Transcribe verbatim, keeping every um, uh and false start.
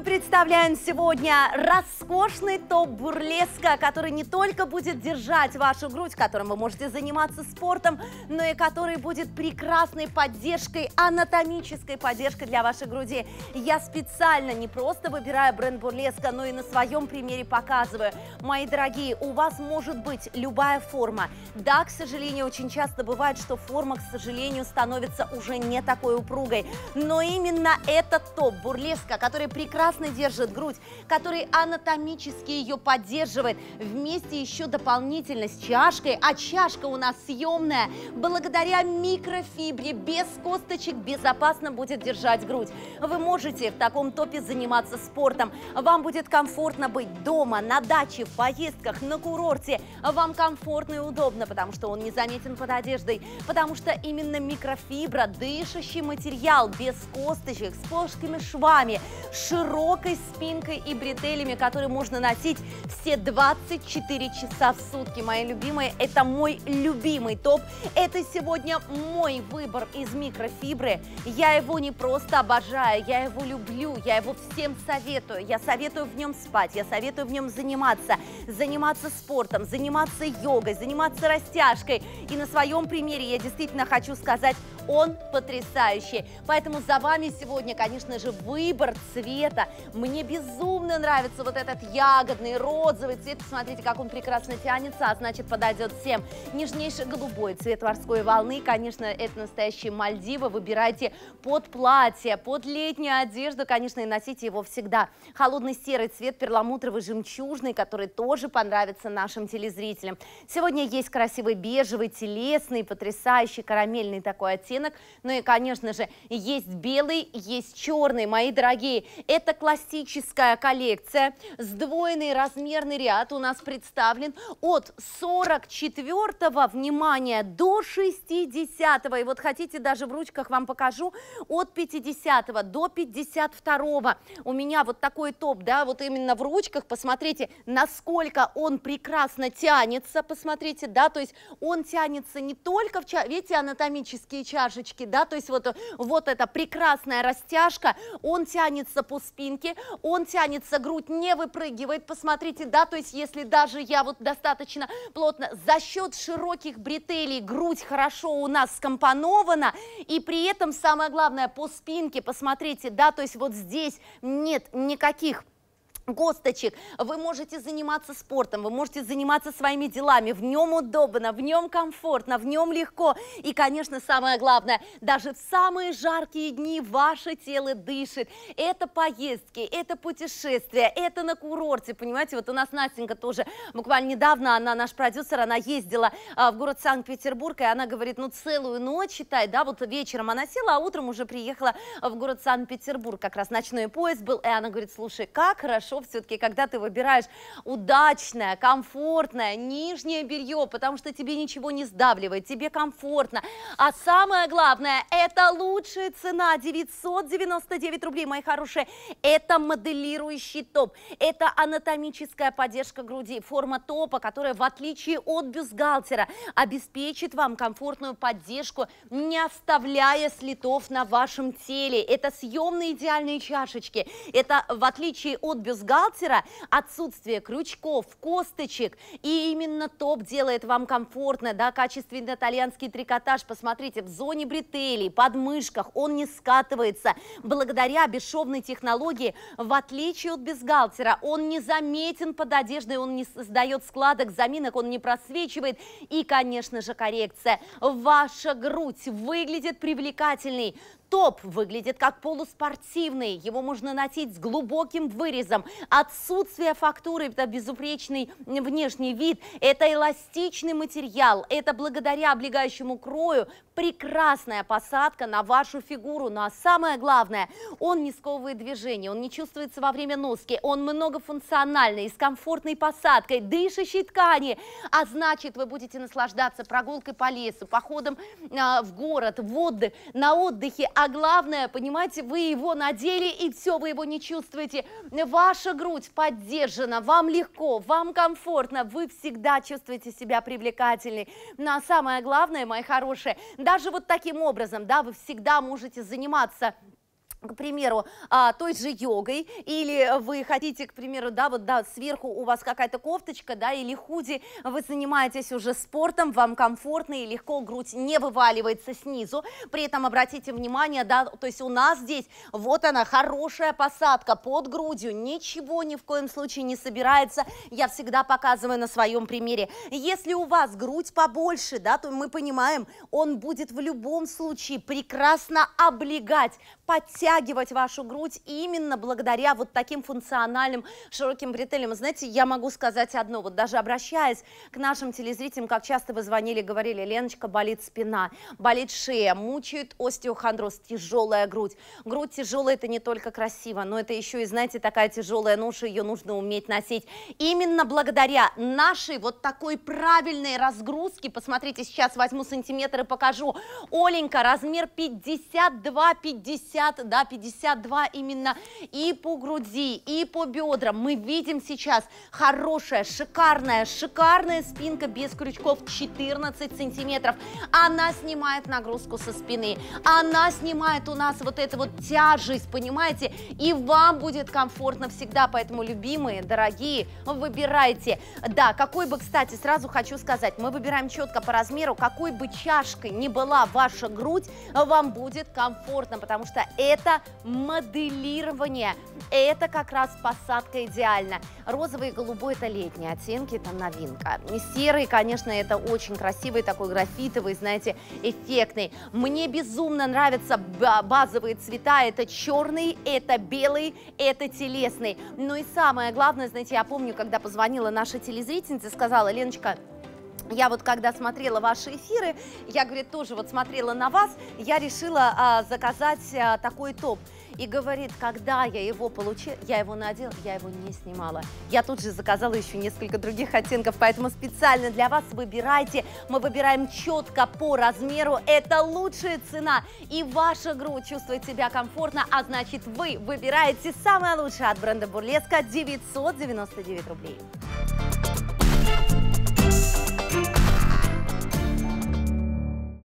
мы представляем сегодня роскошный топ бурлеско, который не только будет держать вашу грудь, которым вы можете заниматься спортом, но и который будет прекрасной поддержкой, анатомической поддержкой для вашей груди. Я специально не просто выбираю бренд бурлеско, но и на своем примере показываю. Мои дорогие, у вас может быть любая форма. Да, к сожалению, очень часто бывает, что форма, к сожалению, становится уже не такой упругой, но именно этот топ бурлеско, который прекрасно держит грудь, который анатомически ее поддерживает, вместе еще дополнительно с чашкой, а чашка у нас съемная, благодаря микрофибре, без косточек безопасно будет держать грудь. Вы можете в таком топе заниматься спортом, вам будет комфортно быть дома, на даче, в поездках, на курорте, вам комфортно и удобно, потому что он не заметен под одеждой, потому что именно микрофибра, дышащий материал, без косточек, с плоскими швами, широкой спинкой и бретелями, которые можно носить все двадцать четыре часа в сутки. Мои любимые, это мой любимый топ. Это сегодня мой выбор из микрофибры. Я его не просто обожаю, я его люблю, я его всем советую. Я советую в нем спать, я советую в нем заниматься. Заниматься спортом, заниматься йогой, заниматься растяжкой. И на своем примере я действительно хочу сказать, он потрясающий. Поэтому за вами сегодня, конечно же, выбор цвета. Мне безумно нравится вот этот ягодный, розовый цвет. Посмотрите, как он прекрасно тянется, а значит, подойдет всем. Нежнейший голубой цвет морской волны. Конечно, это настоящие Мальдивы. Выбирайте под платье, под летнюю одежду, конечно, и носите его всегда. Холодный серый цвет, перламутровый, жемчужный, который тоже понравится нашим телезрителям. Сегодня есть красивый бежевый, телесный, потрясающий, карамельный такой оттенок. Ну и, конечно же, есть белый, есть черный, мои дорогие. Это классическая коллекция, сдвоенный размерный ряд у нас представлен от сорок четвёртого, внимание, до шестидесятого. И вот хотите, даже в ручках вам покажу, от пятидесятого до пятьдесят второго. У меня вот такой топ, да, вот именно в ручках, посмотрите, насколько он прекрасно тянется, посмотрите, да, то есть он тянется не только в, видите, анатомические части, чашечки, да, то есть вот, вот эта прекрасная растяжка, он тянется по спинке, он тянется, грудь не выпрыгивает, посмотрите, да, то есть если даже я вот достаточно плотно, за счет широких бретелей грудь хорошо у нас скомпонована, и при этом самое главное, по спинке, посмотрите, да, то есть вот здесь нет никаких косточек, вы можете заниматься спортом, вы можете заниматься своими делами, в нем удобно, в нем комфортно, в нем легко, и, конечно, самое главное, даже в самые жаркие дни ваше тело дышит, это поездки, это путешествия, это на курорте, понимаете, вот у нас Настенька тоже, буквально недавно она, наш продюсер, она ездила в город Санкт-Петербург, и она говорит, ну, целую ночь, считай, да, вот вечером она села, а утром уже приехала в город Санкт-Петербург, как раз ночной поезд был, и она говорит, слушай, как хорошо все-таки, когда ты выбираешь удачное, комфортное нижнее белье, потому что тебе ничего не сдавливает, тебе комфортно. А самое главное, это лучшая цена, девятьсот девяносто девять рублей, мои хорошие. Это моделирующий топ, это анатомическая поддержка груди, форма топа, которая, в отличие от бюстгальтера, обеспечит вам комфортную поддержку, не оставляя следов на вашем теле. Это съемные идеальные чашечки, это, в отличие от бюстгальтера, бюстгальтера, отсутствие крючков, косточек, и именно топ делает вам комфортно, да, качественный итальянский трикотаж, посмотрите, в зоне бретелей, подмышках, он не скатывается, благодаря бесшовной технологии, в отличие от бюстгальтера, он не заметен под одеждой, он не создает складок, заминок, он не просвечивает, и, конечно же, коррекция, ваша грудь выглядит привлекательной. Топ выглядит как полуспортивный, его можно носить с глубоким вырезом, отсутствие фактуры, это безупречный внешний вид, это эластичный материал, это благодаря облегающему крою прекрасная посадка на вашу фигуру, но а самое главное, он не сковывает движение, он не чувствуется во время носки, он многофункциональный, с комфортной посадкой, дышащей ткани, а значит вы будете наслаждаться прогулкой по лесу, походом э, в город, в отдых, на отдыхе. А главное, понимаете, вы его надели, и все, вы его не чувствуете. Ваша грудь поддержана, вам легко, вам комфортно, вы всегда чувствуете себя привлекательной. Ну а самое главное, мои хорошие, даже вот таким образом, да, вы всегда можете заниматься к примеру, той же йогой, или вы хотите, к примеру, да, вот да, сверху у вас какая-то кофточка, да, или худи, вы занимаетесь уже спортом, вам комфортно и легко, грудь не вываливается снизу, при этом обратите внимание, да, то есть у нас здесь вот она, хорошая посадка под грудью, ничего ни в коем случае не собирается, я всегда показываю на своем примере. Если у вас грудь побольше, да, то мы понимаем, он будет в любом случае прекрасно облегать, подтягивать, подтягивать вашу грудь именно благодаря вот таким функциональным широким бретелям. Знаете, я могу сказать одно, вот даже обращаясь к нашим телезрителям, как часто вы звонили, говорили: Леночка, болит спина, болит шея, мучает остеохондроз, тяжелая грудь. Грудь тяжелая, это не только красиво, но это еще и, знаете, такая тяжелая ноша, ее нужно уметь носить. Именно благодаря нашей вот такой правильной разгрузке, посмотрите, сейчас возьму сантиметр и покажу. Оленька, размер пятьдесят два пятьдесят, да, пятьдесят два именно, и по груди, и по бедрам. Мы видим сейчас хорошая, шикарная, шикарная спинка без крючков, четырнадцать сантиметров. Она снимает нагрузку со спины, она снимает у нас вот эту вот тяжесть, понимаете? И вам будет комфортно всегда, поэтому, любимые, дорогие, выбирайте. Да, какой бы, кстати, сразу хочу сказать, мы выбираем четко по размеру, какой бы чашкой ни была ваша грудь, вам будет комфортно, потому что это Это моделирование, это как раз посадка идеально. Розовый и голубой – это летние оттенки, это новинка. Серый, конечно, это очень красивый, такой графитовый, знаете, эффектный. Мне безумно нравятся базовые цвета – это черный, это белый, это телесный. Но и самое главное, знаете, я помню, когда позвонила наша телезрительница, сказала: Леночка, я вот когда смотрела ваши эфиры, я, говорит, тоже вот смотрела на вас, я решила а, заказать а, такой топ. И говорит, когда я его получила, я его надела, я его не снимала. Я тут же заказала еще несколько других оттенков, поэтому специально для вас выбирайте. Мы выбираем четко по размеру, это лучшая цена. И ваша грудь чувствует себя комфортно, а значит, вы выбираете самое лучшее от бренда Бурлеско. девятьсот девяносто девять рублей.